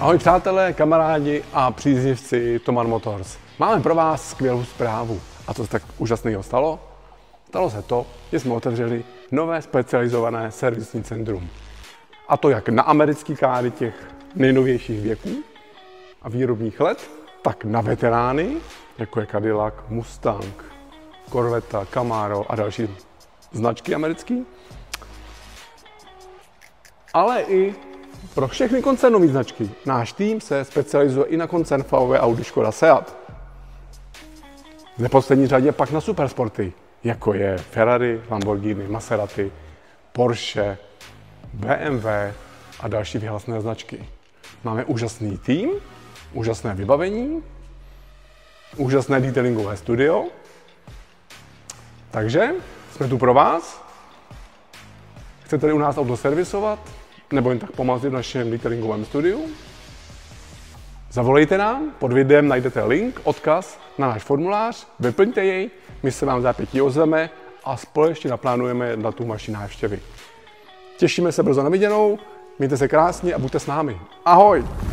Ahoj přátelé, kamarádi a příznivci Toman Motors. Máme pro vás skvělou zprávu. A co se tak úžasného stalo? Stalo se to, že jsme otevřeli nové specializované servisní centrum. A to jak na americké káry těch nejnovějších věků a výrobních let, tak na veterány, jako je Cadillac, Mustang, Corvette, Camaro a další značky americký. Ale i pro všechny koncernové značky. Náš tým se specializuje i na koncern VW, Audi, Škoda, Seat. V neposlední řadě pak na supersporty, jako je Ferrari, Lamborghini, Maserati, Porsche, BMW a další vyhlasné značky. Máme úžasný tým, úžasné vybavení, úžasné detailingové studio. Takže jsme tu pro vás. Chcete-li u nás auto servisovat, nebo jen tak pomoci v našem detailingovém studiu? Zavolejte nám, pod videem najdete link, odkaz na náš formulář, vyplňte jej, my se vám vzápětí ozveme a společně naplánujeme datum vaší návštěvy. Těšíme se brzo na viděnou, mějte se krásně a buďte s námi. Ahoj!